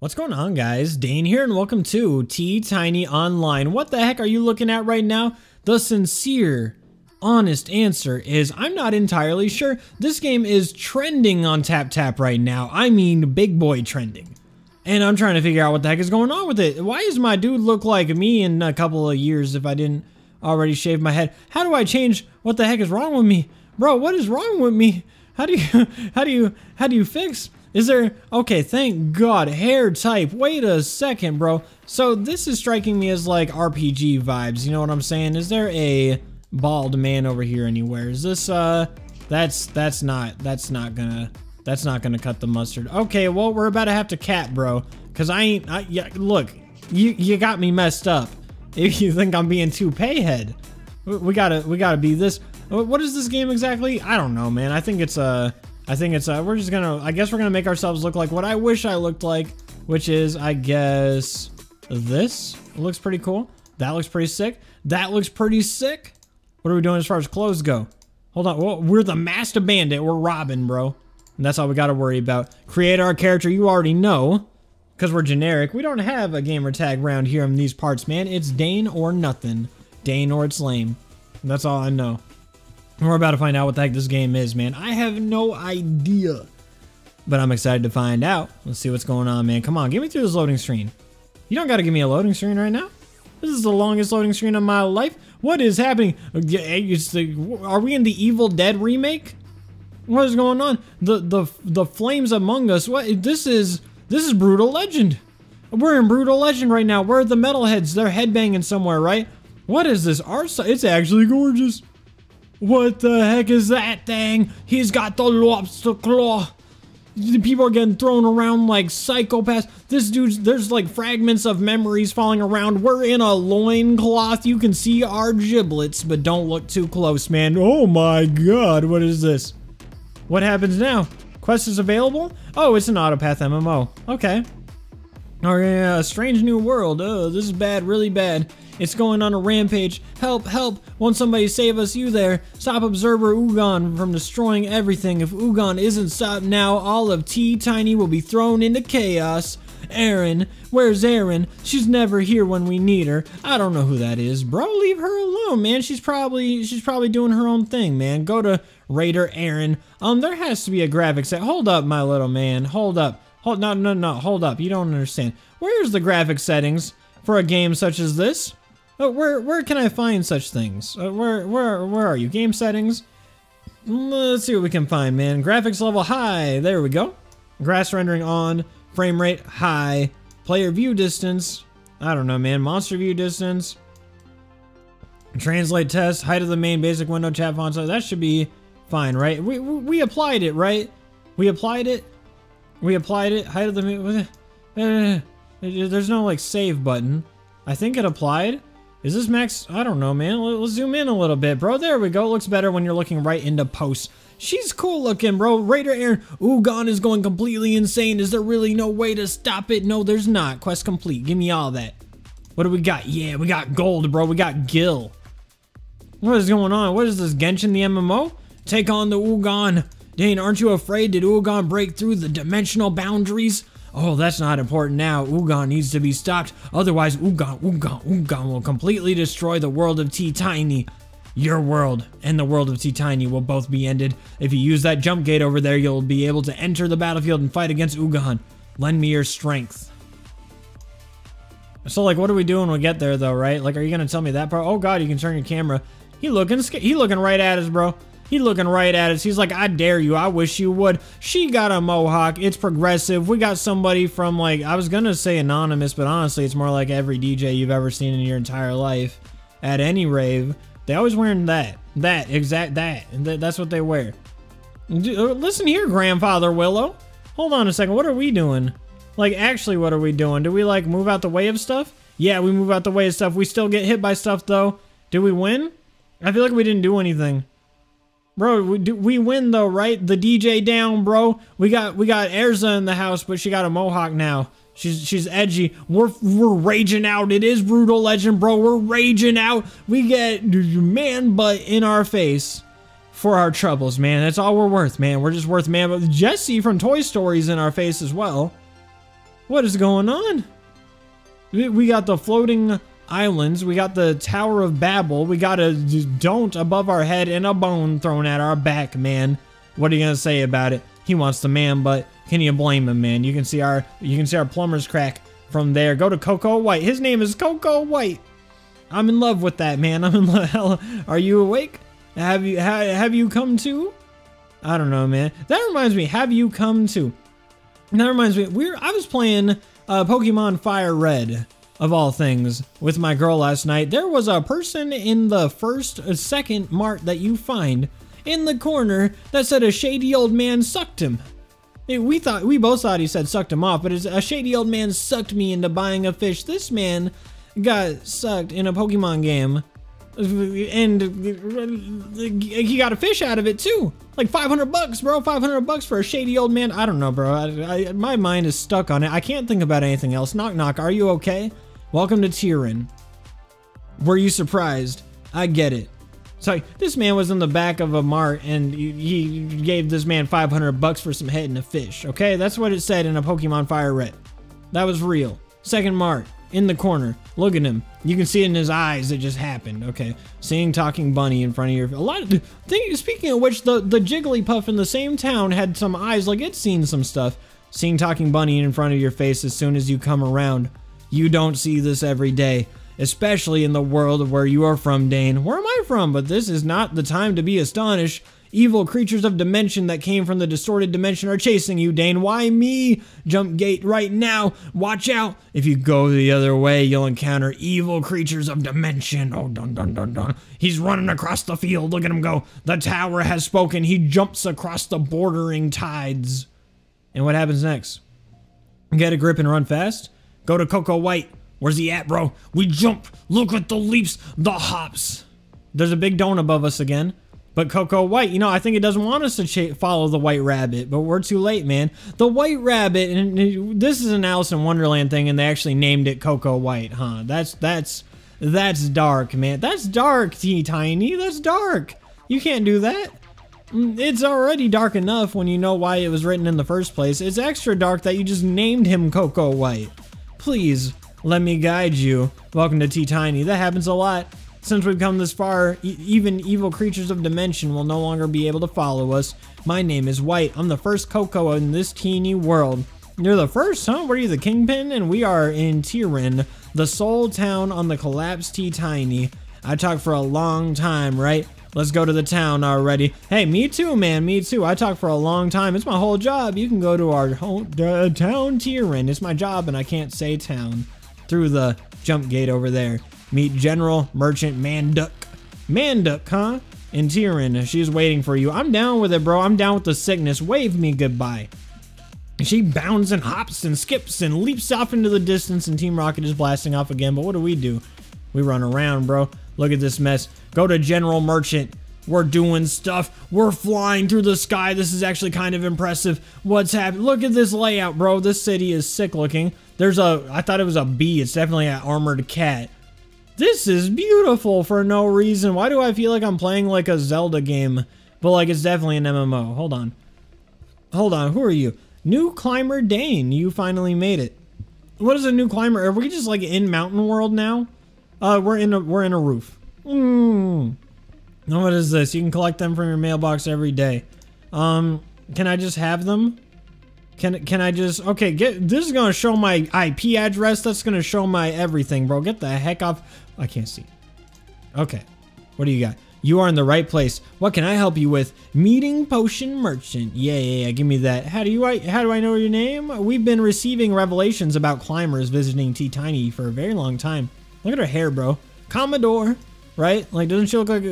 What's going on, guys? Dane here, and welcome to T-Tiny Online. What the heck are you looking at right now? The sincere, honest answer is I'm not entirely sure. This game is trending on TapTap right now. I mean, big boy trending. And I'm trying to figure out what the heck is going on with it. Why does my dude look like me in a couple of years if I didn't already shave my head? How do I change what the heck is wrong with me? Bro, what is wrong with me? How do you fix? Is there, okay, thank God, hair type, wait a second, bro. So this is striking me as like RPG vibes, you know what I'm saying? Is there a bald man over here anywhere? Is this, that's not gonna cut the mustard. Okay, well, we're about to have to cat, bro. Cause yeah, look, you got me messed up. If you think I'm being too payhead. We gotta be this. What is this game exactly? I don't know, man. I think it's we're just gonna, I guess we're gonna make ourselves look like what I wish I looked like, which is, I guess, this. It looks pretty cool. That looks pretty sick. That looks pretty sick. What are we doing as far as clothes go? Hold on, whoa, we're the master bandit. We're Robin, bro. And that's all we gotta worry about. Create our character, you already know, because we're generic. We don't have a gamer tag around here in these parts, man. It's Dane or nothing. Dane or it's lame. And that's all I know. We're about to find out what the heck this game is, man. I have no idea, but I'm excited to find out. Let's see what's going on, man. Come on, get me through this loading screen. You don't gotta give me a loading screen right now. This is the longest loading screen of my life. What is happening? Are we in the Evil Dead remake? What is going on? The flames among us. What? This is Brutal Legend. We're in Brutal Legend right now. Where are the metalheads? They're headbanging somewhere, right? What is this? It's actually gorgeous. What the heck is that thing? He's got the lobster claw. People are getting thrown around like psychopaths. This dude's, there's like fragments of memories falling around. We're in a loincloth. You can see our giblets, but don't look too close, man. Oh my God, what is this? What happens now? Quest is available? Oh, it's an Autopath MMO. Okay. Oh yeah, a strange new world. Oh, this is bad, really bad. It's going on a rampage. Help, help. Won't somebody save us, you there? Stop Observer Ugon from destroying everything. If Ugon isn't stopped now, all of T-Tiny will be thrown into chaos. Arren, where's Arren? She's never here when we need her. I don't know who that is, bro. Leave her alone, man. She's probably doing her own thing, man. Go to Raider Arren. There has to be a graphic set. Hold up, my little man. Hold up. Hold, no. Hold up. You don't understand. Where's the graphic settings for a game such as this? Where can I find such things? Where are you? Game settings? Let's see what we can find, man. Graphics level high. There we go. Grass rendering on. Frame rate high. Player view distance. I don't know, man. Monster view distance. Translate test. Height of the main basic window. Chat font size. That should be fine, right? We applied it, right? We applied it. Height of the main. There's no like save button. I think it applied. Is this max? I don't know, man. Let's zoom in a little bit, bro. There we go. It looks better when you're looking right into posts. She's cool looking, bro. Raider Arren. Ugon is going completely insane. Is there really no way to stop it? No, there's not. Quest complete. Give me all that. What do we got? Yeah, we got gold, bro. We got Gil. What is going on? What is this? Genshin the MMO? Take on the Ugon. Dane, aren't you afraid? Did Ugon break through the dimensional boundaries? Oh, that's not important now. Ugon needs to be stopped. Otherwise, Ugon will completely destroy the world of T-Tiny. Your world and the world of T-Tiny will both be ended. If you use that jump gate over there, you'll be able to enter the battlefield and fight against Ugon. Lend me your strength. So, like, what do we do when we get there, though, right? Like, are you going to tell me that part? Oh, God, you can turn your camera. He looking right at us, bro. He looking right at us. He's like, I dare you. I wish you would. She got a mohawk. It's progressive. We got somebody from, like, I was going to say anonymous, but honestly, it's more like every DJ you've ever seen in your entire life at any rave. They always wearing that. That's what they wear. Listen here, Grandfather Willow. Hold on a second. What are we doing? Like, actually, what are we doing? Do we, like, move out the way of stuff? Yeah, we move out the way of stuff. We still get hit by stuff, though. Do we win? I feel like we didn't do anything. Bro, we win though, right? The DJ down, bro. We got Erza in the house, but she got a mohawk now. She's edgy. We're raging out. It is Brutal Legend, bro. We're raging out. We get man butt in our face for our troubles, man. That's all we're worth, man. We're just worth man butt. Jesse from Toy Story's in our face as well. What is going on? We got the floating islands. We got the Tower of Babel. We got a don't above our head and a bone thrown at our back, man. What are you gonna say about it? He wants the man, but can you blame him, man? You can see our plumber's crack from there. Go to Coco White. His name is Coco White. I'm in love with that man. I'm in love. Are you awake? Have you come to? I don't know, man. That reminds me. Have you come to? And that reminds me. I was playing Pokemon Fire Red, of all things, with my girl last night. There was a person in the second mart that you find in the corner that said a shady old man sucked him. We both thought he said sucked him off, but it's a shady old man sucked me into buying a fish. This man got sucked in a Pokemon game, and he got a fish out of it too. Like $500, bro. $500 for a shady old man. I don't know, bro. My mind is stuck on it. I can't think about anything else. Knock, knock. Are you okay? Welcome to Tirin. Were you surprised? I get it. So like, this man was in the back of a mart, and he gave this man $500 for some head and a fish. Okay, that's what it said in a Pokemon Fire Red. That was real. Second mart, in the corner. Look at him. You can see it in his eyes. It just happened. Okay, seeing talking bunny in front of your. A lot of things. Speaking of which, the Jigglypuff in the same town had some eyes like it's seen some stuff. Seeing talking bunny in front of your face as soon as you come around. You don't see this every day. Especially in the world of where you are from, Dane. Where am I from? But this is not the time to be astonished. Evil creatures of dimension that came from the distorted dimension are chasing you, Dane. Why me? Jump gate right now. Watch out. If you go the other way, you'll encounter evil creatures of dimension. Oh, dun dun dun dun. He's running across the field. Look at him go. The tower has spoken. He jumps across the bordering tides. And what happens next? Get a grip and run fast. Go to Coco White. Where's he at, bro? We jump. Look at the leaps, the hops. There's a big dome above us again. But Coco White, you know, I think it doesn't want us to follow the white rabbit, but we're too late, man. The white rabbit, and this is an Alice in Wonderland thing, and they actually named it Coco White, huh? That's dark, man. That's dark, T-Tiny. That's dark. You can't do that. It's already dark enough when you know why it was written in the first place. It's extra dark that you just named him Coco White. Please. Let me guide you. Welcome to T-Tiny. That happens a lot. Since we've come this far, even evil creatures of dimension will no longer be able to follow us. My name is White. I'm the first Coco in this teeny world. You're the first, huh? What are you, the Kingpin? And we are in Tirin, the soul town on the collapsed T-Tiny. I talked for a long time, right? Let's go to the town already. Hey, me too, man. Me too. I talk for a long time. It's my whole job. You can go to our home, town Tirin. It's my job, and I can't say town. Through the jump gate over there. Meet General Merchant Manduk. Manduk, huh? And Tirin, she's waiting for you. I'm down with it, bro. I'm down with the sickness. Wave me goodbye. She bounds and hops and skips and leaps off into the distance, and Team Rocket is blasting off again. But what do? We run around, bro. Look at this mess. Go to General Merchant. We're doing stuff. We're flying through the sky. This is actually kind of impressive. What's happening? Look at this layout, bro. This city is sick looking. There's a, I thought it was a bee. It's definitely an armored cat. This is beautiful for no reason. Why do I feel like I'm playing like a Zelda game? But like, it's definitely an MMO. Hold on. Hold on. Who are you? New Climber Dane. You finally made it. What is a new climber? Are we just like in Mountain World now? We're in a roof. Mmm. What is this? You can collect them from your mailbox every day. Can I just have them? Can I just... Okay, get... This is gonna show my IP address. That's gonna show my everything, bro. Get the heck off... I can't see. Okay. What do you got? You are in the right place. What can I help you with? Meeting Potion Merchant. Yeah. Give me that. How do I know your name? We've been receiving revelations about climbers visiting T-Tiny for a very long time. Look at her hair, bro. Commodore. Right? Like, doesn't she look like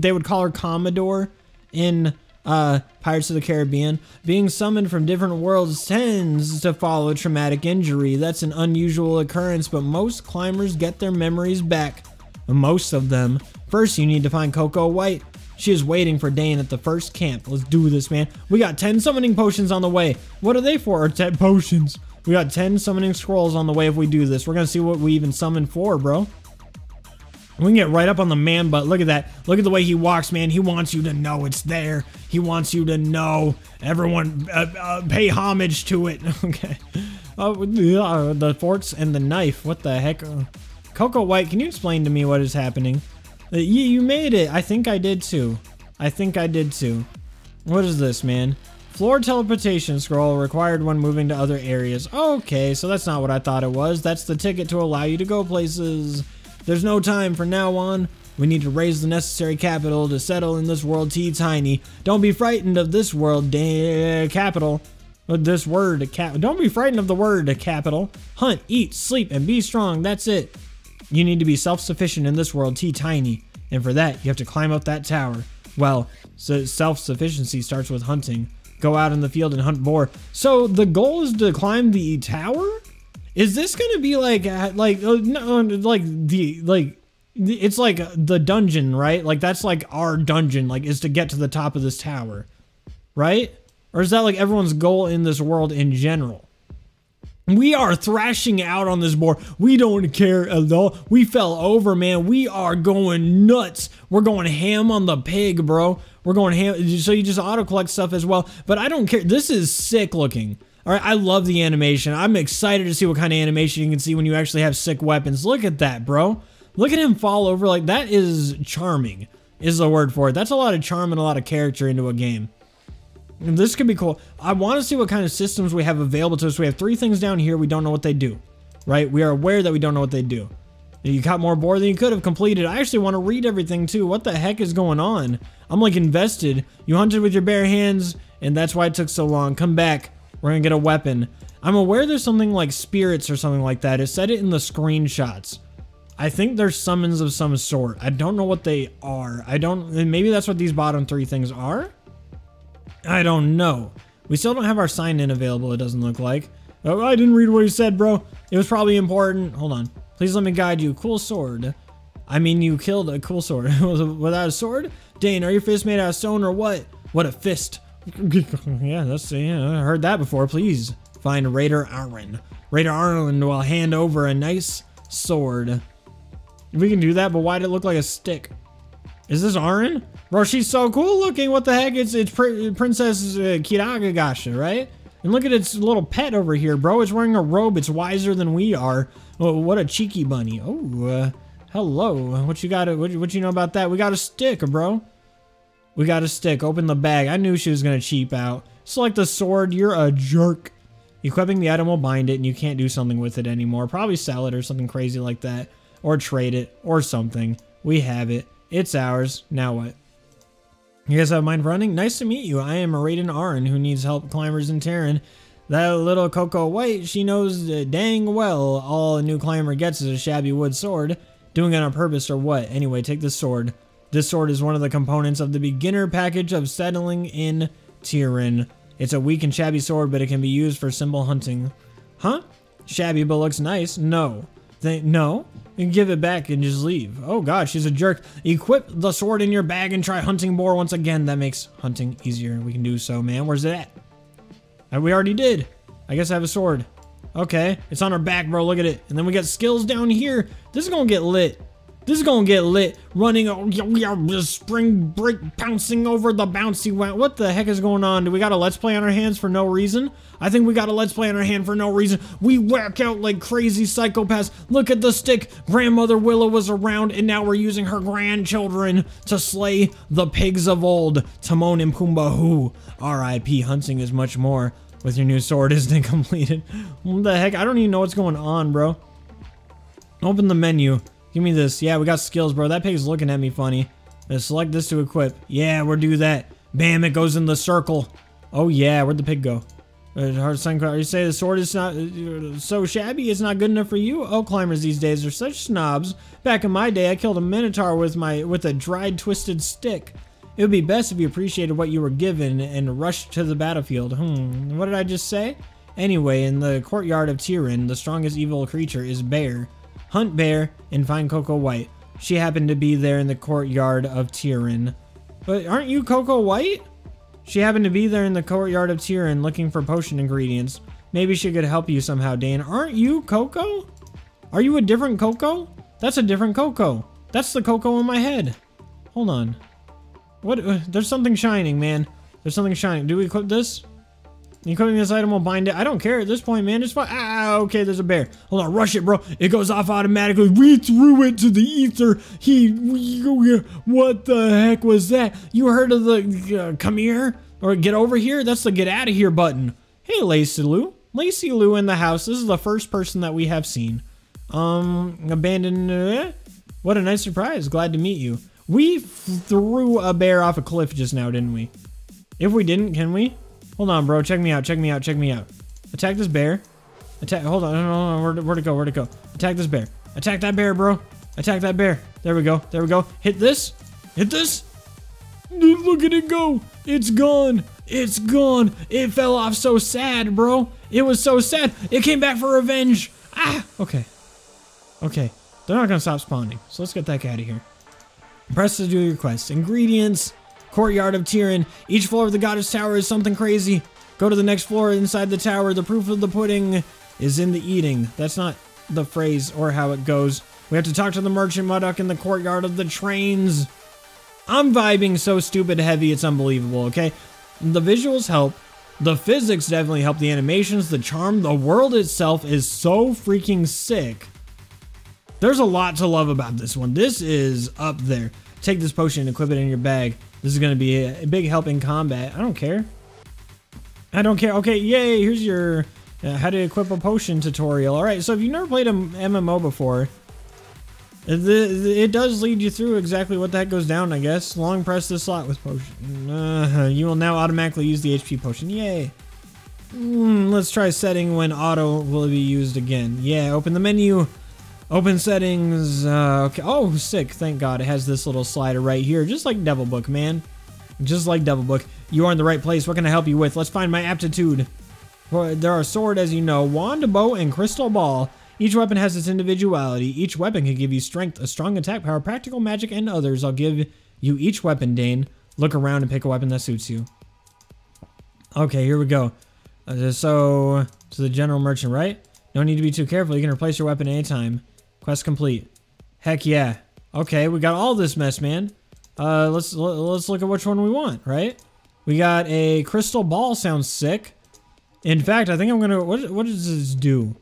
they would call her Commodore in Pirates of the Caribbean? Being summoned from different worlds tends to follow traumatic injury. That's an unusual occurrence, but most climbers get their memories back. Most of them. First, you need to find Coco White. She is waiting for Dane at the first camp. Let's do this, man. We got 10 summoning potions on the way. What are they for? 10 potions. We got 10 summoning scrolls on the way if we do this. We're going to see what we even summon for, bro. We can get right up on the man butt. Look at that. Look at the way he walks, man. He wants you to know it's there. He wants you to know. Everyone, pay homage to it. Okay. Oh, the forts and the knife. What the heck? Coco White, can you explain to me what is happening? You made it. I think I did too. What is this, man? Floor teleportation scroll required when moving to other areas. Okay, so that's not what I thought it was. That's the ticket to allow you to go places. There's no time from now on. We need to raise the necessary capital to settle in this world tea tiny. Don't be frightened of this world capital. This word cap. Don't be frightened of the word capital. Hunt, eat, sleep, and be strong. That's it. You need to be self-sufficient in this world tea tiny. And for that, you have to climb up that tower. Well, so self-sufficiency starts with hunting. Go out in the field and hunt boar. So the goal is to climb the tower? Is this going to be like it's like the dungeon, right? Like that's like our dungeon, like is to get to the top of this tower, right? Or is that like everyone's goal in this world in general? We are thrashing out on this board. We don't care at all. We fell over, man. We are going nuts. We're going ham on the pig, bro. We're going ham. So you just auto collect stuff as well. But I don't care. This is sick looking. All right. I love the animation. I'm excited to see what kind of animation you can see when you actually have sick weapons. Look at that, bro. Look at him fall over. Like that is charming is the word for it. That's a lot of charm and a lot of character into a game. And this could be cool. I want to see what kind of systems we have available to us. We have three things down here. We don't know what they do, right? We are aware that we don't know what they do. You got more board than you could have completed. I actually want to read everything too. What the heck is going on? I'm like invested. You hunted with your bare hands and that's why it took so long. Come back. We're going to get a weapon. I'm aware there's something like spirits or something like that. It said it in the screenshots. I think they're summons of some sort. I don't know what they are. Maybe that's what these bottom three things are. I don't know. We still don't have our sign-in available, it doesn't look like. Oh, I didn't read what he said, bro. It was probably important. Hold on. Please let me guide you. Cool sword. I mean, you killed a cool sword. Without a sword? Dane, are your fists made out of stone or what? What a fist. Yeah, that's... Yeah, I heard that before. Please find Raider Arren. Raider Arren will hand over a nice sword. We can do that, but why'd it look like a stick? Is this Arren? Bro, she's so cool looking. What the heck? It's Princess Kiragagasha, right? And look at its little pet over here, bro. It's wearing a robe. It's wiser than we are. Oh, what a cheeky bunny. Oh, hello. What you know about that? We got a stick, bro. We got a stick. Open the bag. I knew she was going to cheap out. Select the sword. You're a jerk. Equipping the item will bind it, and you can't do something with it anymore. Probably sell it or something crazy like that. Or trade it or something. We have it. It's ours. Now what? You guys have mind running? Nice to meet you. I am Raider Arren who needs help climbers in Tirin. That little Coco White, she knows dang well all a new climber gets is a shabby wood sword. Doing it on purpose or what? Anyway, take this sword. This sword is one of the components of the beginner package of settling in Tirin. It's a weak and shabby sword, but it can be used for symbol hunting. Huh? Shabby but looks nice? No. No? And give it back and just leave. Oh god, she's a jerk. Equip the sword in your bag and try hunting boar once again. That makes hunting easier. We can do so, man. Where's it at? We already did. I guess I have a sword. Okay. It's on her back, bro. Look at it. And then we got skills down here. This is gonna get lit. Running, spring break, bouncing over the bouncy wow. What the heck is going on? Do we got a let's play on our hands for no reason? I think we got a let's play on our hand for no reason. We whack out like crazy psychopaths. Look at the stick. Grandmother Willow was around, and now we're using her grandchildren to slay the pigs of old. Timon and Pumbaa, who R.I.P. Hunting is much more with your new sword isn't it completed? What the heck? I don't even know what's going on, bro. Open the menu. Give me this. Yeah, we got skills, bro. That pig's looking at me funny. Let's select this to equip. Yeah, we'll do that. Bam, it goes in the circle. Oh, yeah. Whered the pig go? You say the sword is not so shabby, it's not good enough for you? Oh, climbers these days are such snobs. Back in my day, I killed a minotaur with a dried, twisted stick. It would be best if you appreciated what you were given and rushed to the battlefield. What did I just say? Anyway, in the courtyard of Tirin, the strongest evil creature is bear. Hunt bear and find Coco White. She happened to be there in the courtyard of Tirin. But aren't you Coco White? She happened to be there in the courtyard of Tirin looking for potion ingredients. Maybe she could help you somehow, Dan. Aren't you Coco? Are you a different Coco? That's a different Coco. That's the Coco in my head. Hold on. What? There's something shining, man. There's something shining. Do we equip this? Equipping this item will bind it. I don't care at this point, man. It's fine. Ah, okay, there's a bear. Hold on, rush it, bro. It goes off automatically. We threw it to the ether. What the heck was that? You heard of the come here or get over here? That's the get out of here button. Hey, Lacey Lou. Lacey Lou in the house. This is the first person that we have seen. Abandoned. What a nice surprise. Glad to meet you. We threw a bear off a cliff just now, didn't we? If we didn't, can we? Hold on, bro. Check me out. Check me out. Check me out. Attack this bear. Attack. Hold on. Hold on. Where'd it go? Where'd it go? Attack this bear. Attack that bear, bro. Attack that bear. There we go. There we go. Hit this. Hit this. Dude, look at it go. It's gone. It's gone. It fell off so sad, bro. It was so sad. It came back for revenge. Ah. Okay. Okay. They're not gonna stop spawning. So let's get that out of here. Press to do your quest. Ingredients. Courtyard of Tirin. Each floor of the Goddess Tower is something crazy. Go to the next floor inside the tower. The proof of the pudding is in the eating. That's not the phrase or how it goes. We have to talk to the merchant Manduk in the courtyard of the trains. I'm vibing so stupid heavy, it's unbelievable, okay? The visuals help. The physics definitely help. The animations, the charm, the world itself is so freaking sick. There's a lot to love about this one. This is up there. Take this potion and equip it in your bag. This is going to be a big help in combat. I don't care. I don't care. Okay, yay. Here's your how to equip a potion tutorial. All right, so if you've never played an MMO before, it does lead you through exactly what the heck goes down, I guess. Long press this slot with potion. You will now automatically use the HP potion. Yay. Let's try setting when auto will be used again. Yeah, open the menu. Open settings, okay. Oh, sick, thank God. It has this little slider right here, just like Devil Book, man. Just like Devil Book. You are in the right place. What can I help you with? Let's find my aptitude. There are sword, as you know, wand, bow, and crystal ball. Each weapon has its individuality. Each weapon can give you strength, a strong attack power, practical magic, and others. I'll give you each weapon, Dane. Look around and pick a weapon that suits you. Okay, here we go. So, to the general merchant, right? No need to be too careful. You can replace your weapon anytime. Quest complete. Heck yeah. Okay, we got all this mess, man. Let's look at which one we want, right? We got a crystal ball. Sounds sick. In fact, I think I'm gonna... What does this do?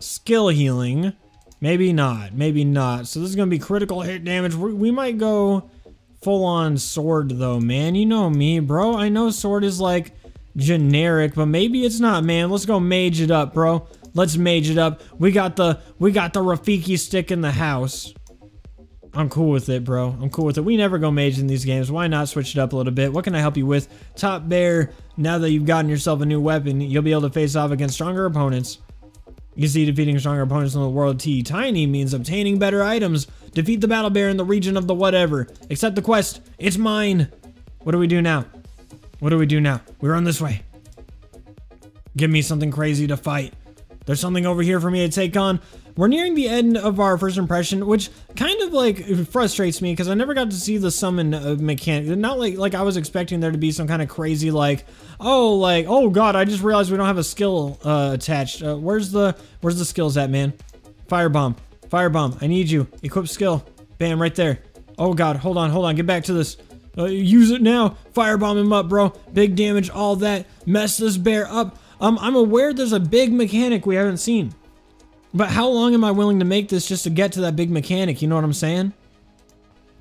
Skill healing. Maybe not. Maybe not. So this is gonna be critical hit damage. We might go full-on sword, though, man. You know me, bro. I know sword is, like, generic, but maybe it's not, man. Let's go mage it up, bro. Let's mage it up. We got the Rafiki stick in the house. I'm cool with it, bro. I'm cool with it. We never go mage in these games. Why not switch it up a little bit? What can I help you with? Top bear. Now that you've gotten yourself a new weapon, you'll be able to face off against stronger opponents. You see, defeating stronger opponents in the world T Tiny means obtaining better items. Defeat the battle bear in the region of the whatever. Accept the quest. It's mine. What do we do now? What do we do now? We run this way. Give me something crazy to fight. There's something over here for me to take on. We're nearing the end of our first impression, which kind of like frustrates me because I never got to see the summon mechanic. Not like I was expecting there to be some kind of crazy like oh god, I just realized we don't have a skill attached. Where's the skills at, man? Firebomb, firebomb. I need you. Equip skill. Bam, right there. Oh god, hold on, hold on. Get back to this. Use it now. Firebomb him up, bro. Big damage, all that. Mess this bear up. I'm aware there's a big mechanic we haven't seen. But how long am I willing to make this just to get to that big mechanic? You know what I'm saying?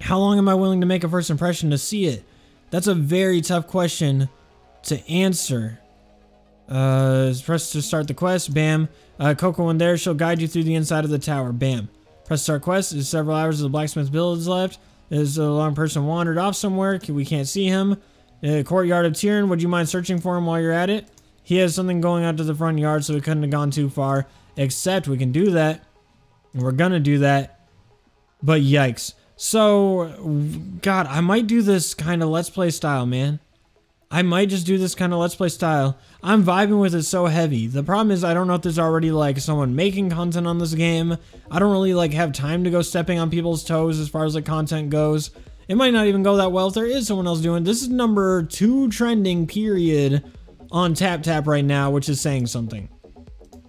How long am I willing to make a first impression to see it? That's a very tough question to answer. Press to start the quest. Bam. Coco in there. She'll guide you through the inside of the tower. Bam. Press start quest. There's several hours of the blacksmith's village left. There's a long person wandered off somewhere. We can't see him. Courtyard of Tirin. Would you mind searching for him while you're at it? He has something going out to the front yard, so we couldn't have gone too far. Except we can do that. And we're gonna do that. But yikes. So, God, I might do this kind of Let's Play style, man. I might just do this kind of Let's Play style. I'm vibing with it so heavy. The problem is I don't know if there's already, like, someone making content on this game. I don't really, like, have time to go stepping on people's toes as far as the content goes. It might not even go that well if there is someone else doing it. This is number 2 trending, period, on TapTap right now, which is saying something.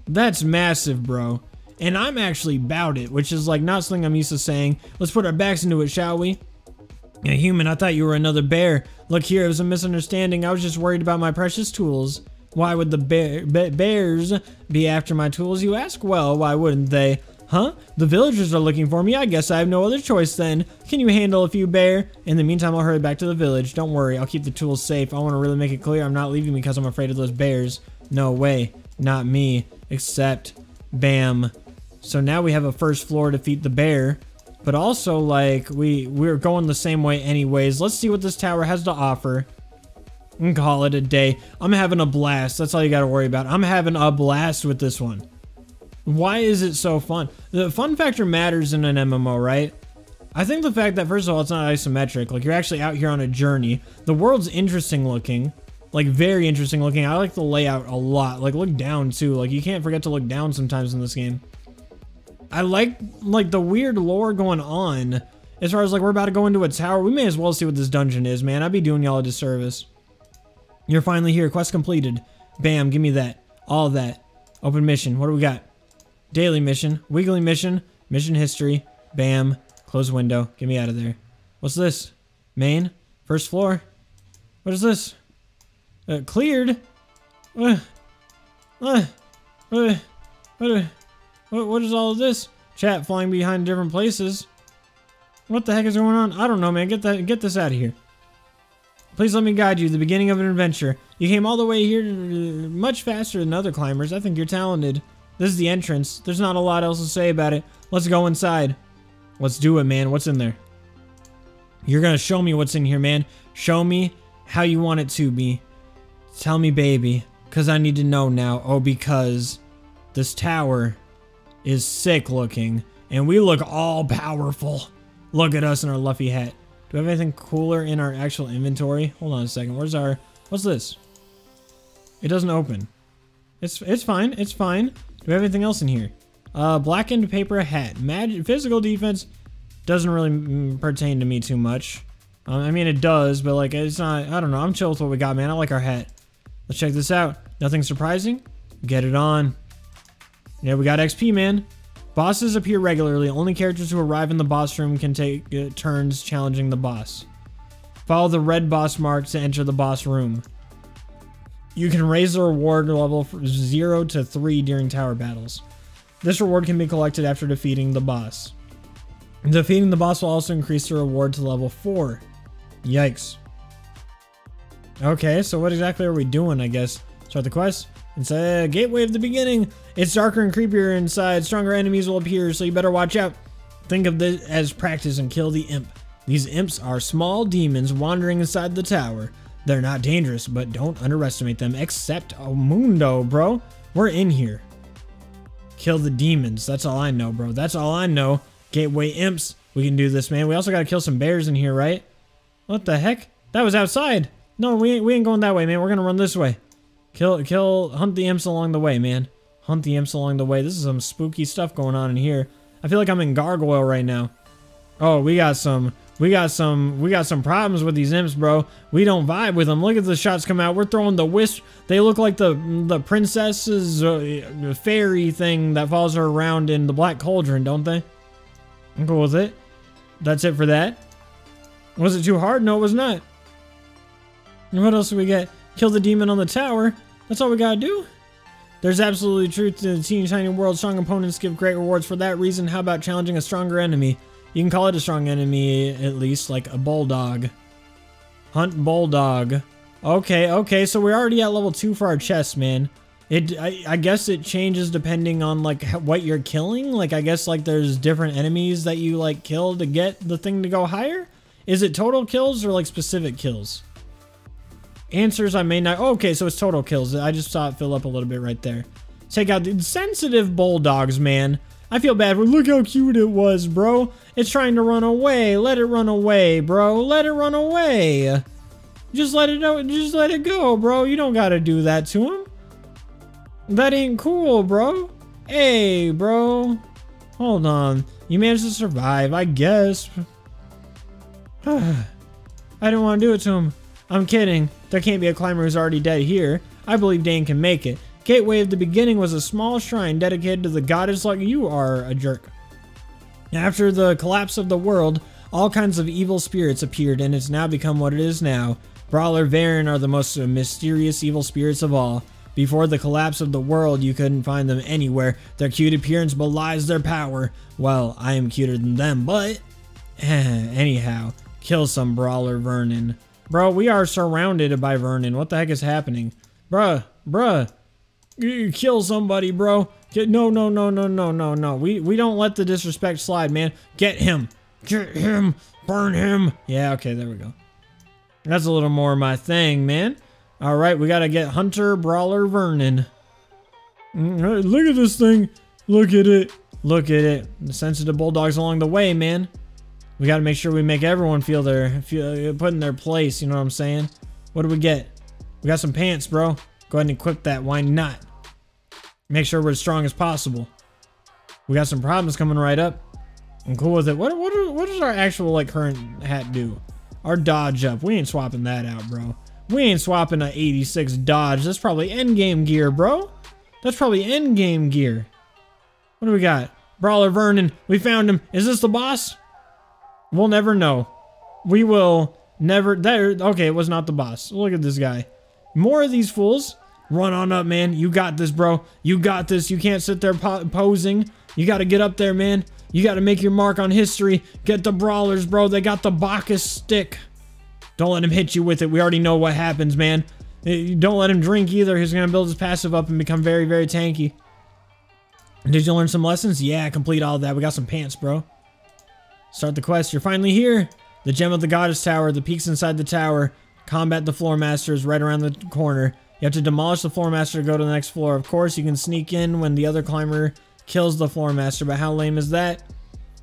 That's massive, bro. And I'm actually about it, which is like not something I'm used to saying. Let's put our backs into it, shall we? A human, I thought you were another bear. Look here, it was a misunderstanding. I was just worried about my precious tools. Why would the bears be after my tools, you ask? Well, why wouldn't they? Huh? The villagers are looking for me. I guess I have no other choice then. Can you handle a few bear? In the meantime, I'll hurry back to the village. Don't worry, I'll keep the tools safe. I want to really make it clear I'm not leaving because I'm afraid of those bears. No way. Not me. Except... bam. So now we have a first floor to defeat the bear. But also, like, we're going the same way anyways. Let's see what this tower has to offer. And call it a day. I'm having a blast. That's all you gotta worry about. I'm having a blast with this one. Why is it so fun? The fun factor matters in an MMO, right? I think the fact that, first of all, it's not isometric. Like, you're actually out here on a journey. The world's interesting looking. Like, very interesting looking. I like the layout a lot. Like, look down, too. Like, you can't forget to look down sometimes in this game. I like the weird lore going on. As far as, like, we're about to go into a tower. We may as well see what this dungeon is, man. I'd be doing y'all a disservice. You're finally here. Quest completed. Bam. Give me that. All that. Open mission. What do we got? Daily mission. Weekly mission. Mission history. Bam. Close window. Get me out of there. What's this? Main. First floor. What is this? Cleared? What is all of this? Chat flying behind different places. What the heck is going on? I don't know, man. Get this out of here. Please let me guide you. The beginning of an adventure. You came all the way here much faster than other climbers. I think you're talented. This is the entrance. There's not a lot else to say about it. Let's go inside. Let's do it, man. What's in there? You're gonna show me what's in here, man. Show me how you want it to be. Tell me, baby. Because I need to know now. Oh, because this tower is sick looking. And we look all powerful. Look at us in our Luffy hat. Do we have anything cooler in our actual inventory? Hold on a second. Where's our... what's this? It doesn't open. It's fine. It's fine. Do we have anything else in here? Blackened paper hat. Magic, physical defense doesn't really pertain to me too much. I mean, it does, but like, it's not... I don't know. I'm chill with what we got, man. I like our hat. Let's check this out. Nothing surprising. Get it on. Yeah, we got XP, man. Bosses appear regularly. Only characters who arrive in the boss room can take turns challenging the boss. Follow the red boss mark to enter the boss room. You can raise the reward level from 0 to 3 during tower battles. This reward can be collected after defeating the boss. Defeating the boss will also increase the reward to level 4. Yikes. Okay, so what exactly are we doing, I guess? Start the quest. It's a gateway of the beginning. It's darker and creepier inside. Stronger enemies will appear, so you better watch out. Think of this as practice and kill the imp. These imps are small demons wandering inside the tower. They're not dangerous, but don't underestimate them. Except Mundo, bro. We're in here. Kill the demons. That's all I know, bro. That's all I know. Gateway imps. We can do this, man. We also gotta kill some bears in here, right? What the heck? That was outside. No, we ain't going that way, man. We're gonna run this way. Hunt the imps along the way, man. Hunt the imps along the way. This is some spooky stuff going on in here. I feel like I'm in Gargoyle right now. Oh, we got some problems with these imps, bro. We don't vibe with them. Look at the shots come out. We're throwing the wisp. They look like the princess's fairy thing that follows her around in the Black Cauldron, don't they? I'm cool with it. That's it for that. Was it too hard? No, it was not. And what else do we get? Kill the demon on the tower. That's all we gotta do. There's absolutely truth to the teeny tiny world. Strong opponents give great rewards for that reason. How about challenging a stronger enemy? You can call it a strong enemy, at least, like a bulldog. Hunt bulldog. Okay, okay, so we're already at level 2 for our chest, man. I guess it changes depending on, like, what you're killing. Like, I guess, like, there's different enemies that you, like, kill to get the thing to go higher? Is it total kills or, like, specific kills? Answers I may not... oh, okay, so it's total kills. I just saw it fill up a little bit right there. Take out the insensitive bulldogs, man. I feel bad. Look how cute it was, bro. It's trying to run away. Let it run away, bro. Let it run away. Just let it go, bro. You don't gotta do that to him. That ain't cool, bro. Hey, bro. Hold on. You managed to survive, I guess. I didn't want to do it to him. I'm kidding. There can't be a climber who's already dead here. I believe Dane can make it. Gateway of the Beginning was a small shrine dedicated to the goddess. Like, you are a jerk. After the collapse of the world, all kinds of evil spirits appeared, and it's now become what it is now. Brawler Varen are the most mysterious evil spirits of all. Before the collapse of the world, you couldn't find them anywhere. Their cute appearance belies their power. Well, I am cuter than them, but... anyhow, kill some brawler Vernon. Bro, we are surrounded by Vernon. What the heck is happening? Bruh. You kill somebody, bro. No. We don't let the disrespect slide, man. Get him. Get him. Burn him. Yeah, okay, there we go. That's a little more my thing, man. All right, we gotta get Hunter Brawler Vernon. Look at this thing. Look at it. Look at it. The sensitive bulldogs along the way, man. We gotta make sure we make everyone feel put in their place. You know what I'm saying? What do we get? We got some pants, bro. Go ahead and equip that. Why not? Make sure we're as strong as possible. We got some problems coming right up. I'm cool with it. What does our actual like current hat do? Our dodge up. We ain't swapping that out, bro. We ain't swapping an 86 Dodge. That's probably end game gear, bro. That's probably end game gear. What do we got? Brawler Vernon. We found him. Is this the boss? We'll never know. We will never. There. Okay, it was not the boss. Look at this guy. More of these fools. Run on up, man. You got this, bro. You got this. You can't sit there posing. You got to get up there, man. You got to make your mark on history. Get the brawlers, bro. They got the Bacchus stick. Don't let him hit you with it. We already know what happens, man. Don't let him drink either. He's going to build his passive up and become very, very tanky. Did you learn some lessons? Yeah, complete all that. We got some pants, bro. Start the quest. You're finally here. The gem of the goddess tower. The peaks inside the tower. Combat the floor master is right around the corner. You have to demolish the floor master to go to the next floor. Of course, you can sneak in when the other climber kills the floor master, but how lame is that?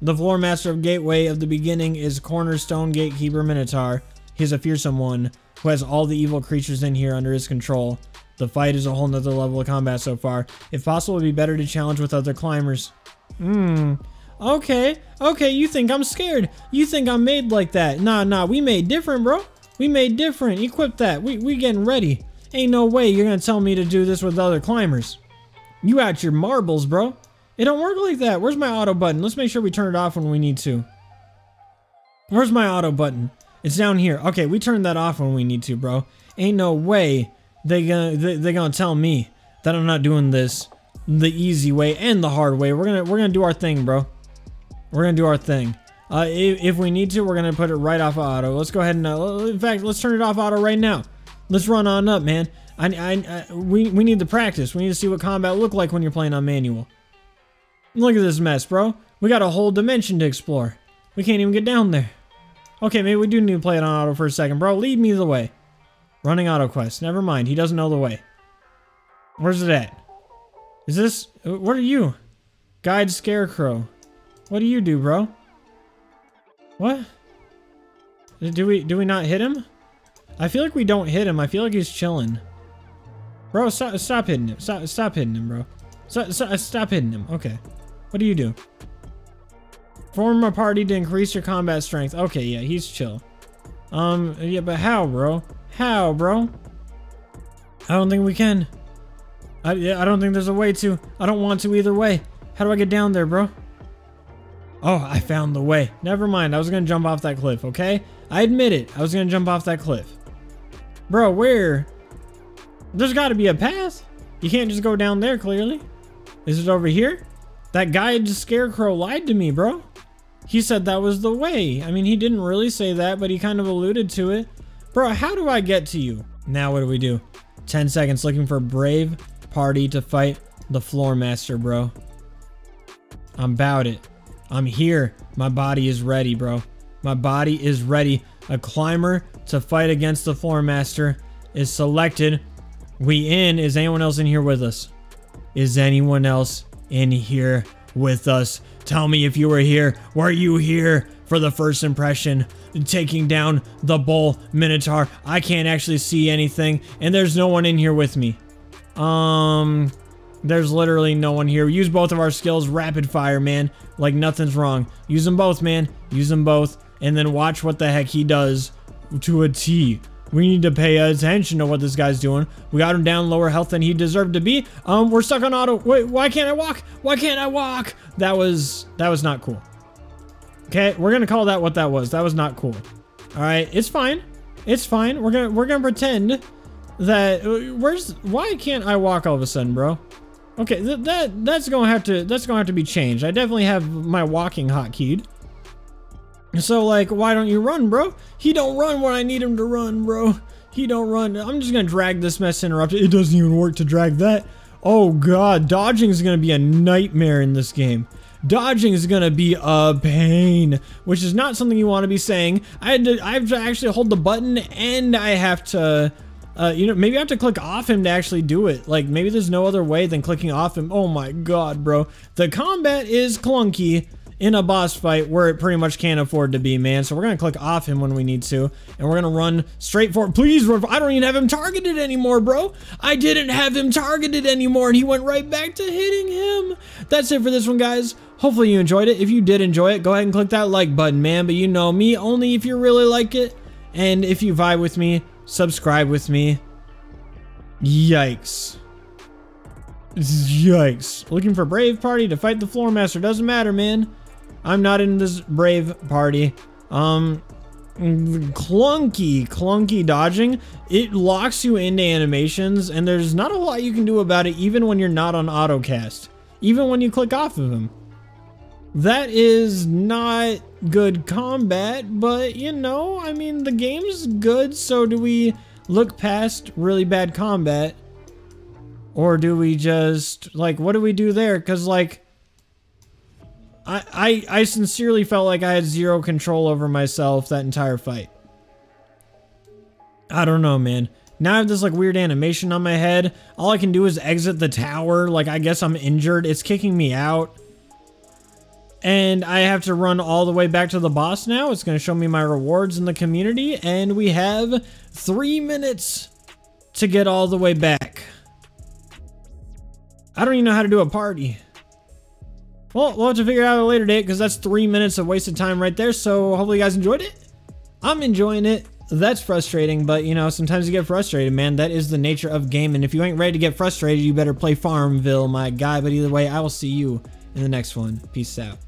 The floor master of Gateway of the beginning is Cornerstone Gatekeeper Minotaur. He's a fearsome one who has all the evil creatures in here under his control. The fight is a whole nother level of combat so far. If possible, it'd be better to challenge with other climbers. Okay, you think I'm scared. You think I'm made like that. Nah, we made different, bro. We made different. Equip that. We getting ready. Ain't no way you're gonna tell me to do this with other climbers. You out your marbles, bro. It don't work like that. Where's my auto button? Let's make sure we turn it off when we need to. Where's my auto button? It's down here. Okay, we turned that off when we need to, bro. Ain't no way they gonna tell me that I'm not doing this the easy way and the hard way. We're gonna do our thing, bro. We're gonna do our thing. If we need to, we're gonna put it right off auto. Let's go ahead and in fact, let's turn it off auto right now. Let's run on up, man. We need the practice. We need to see what combat look like when you're playing on manual. Look at this mess, bro. We got a whole dimension to explore. We can't even get down there. Okay, maybe we do need to play it on auto for a second, bro. Lead me the way. Running auto quest. Never mind. He doesn't know the way. Where's it at? Is this... What are you? Guide Scarecrow. What do you do, bro? What? Do we not hit him? I feel like we don't hit him. I feel like he's chilling. Bro, stop hitting him. Stop hitting him, bro. Stop hitting him. Okay. What do? Form a party to increase your combat strength. Okay, yeah, he's chill. Yeah, but how, bro? How, bro? I don't think we can. I don't think there's a way to. I don't want to either way. How do I get down there, bro? Oh, I found the way. Never mind. I was gonna jump off that cliff, okay? I admit it. I was gonna jump off that cliff. Bro, where? There's gotta be a path. You can't just go down there, clearly. Is it over here? That guide Scarecrow lied to me, bro. He said that was the way. I mean, he didn't really say that, but he kind of alluded to it. Bro, how do I get to you? Now what do we do? 10 seconds looking for a brave party to fight the floor master, bro. I'm about it. I'm here. My body is ready, bro. My body is ready. A climber to fight against the floor master is selected. We in. Is anyone else in here with us? Is anyone else in here with us? Tell me if you were here. Were you here for the first impression? Taking down the bull minotaur. I can't actually see anything, and there's no one in here with me. There's literally no one here. Use both of our skills rapid fire, man. Like nothing's wrong. Use them both, man. Use them both. And then watch what the heck he does to a T. We need to pay attention to what this guy's doing. We got him down lower health than he deserved to be. We're stuck on auto. Wait, why can't I walk? Why can't I walk? That was not cool. Okay, we're gonna call that what that was. That was not cool. All right, it's fine. It's fine. We're gonna pretend that why can't I walk all of a sudden, bro? Okay, that's gonna have to be changed. I definitely have my walking hotkeyed. So like, why don't you run, bro? He don't run when I need him to run, bro. He don't run. I'm just gonna drag this mess interrupted. It doesn't even work to drag that. Oh god, dodging is gonna be a nightmare in this game. Dodging is gonna be a pain, which is not something you want to be saying. I have to actually hold the button, and I have to, you know, maybe I have to click off him to actually do it. Like, maybe there's no other way than clicking off him. Oh my god, bro. The combat is clunky in a boss fight where it pretty much can't afford to be, man. So we're gonna click off him when we need to, and we're gonna run straight for him. Please run for, I don't even have him targeted anymore, bro. I didn't have him targeted anymore, and he went right back to hitting him. That's it for this one, guys. Hopefully you enjoyed it. If you did enjoy it, go ahead and click that like button, man. But you know me, only if you really like it. And if you vibe with me, subscribe with me. Yikes. Yikes. Looking for Brave Party to fight the Floor Master. Doesn't matter, man. I'm not in this Brave Party. Clunky dodging. It locks you into animations, and there's not a lot you can do about it, even when you're not on autocast. Even when you click off of him. That is not good combat, but you know, I mean, the game's good, so do we look past really bad combat? Or do we just, like, what do we do there? Because, like, I sincerely felt like I had zero control over myself that entire fight. I don't know, man. Now I have this, like, weird animation on my head. All I can do is exit the tower. Like, I guess I'm injured. It's kicking me out. And I have to run all the way back to the boss now. It's going to show me my rewards in the community. And we have 3 minutes to get all the way back. I don't even know how to do a party. Well, we'll have to figure it out at a later date, because that's 3 minutes of wasted time right there. So hopefully you guys enjoyed it. I'm enjoying it. That's frustrating, but you know, sometimes you get frustrated, man. That is the nature of game. And if you ain't ready to get frustrated, you better play Farmville, my guy. But either way, I will see you in the next one. Peace out.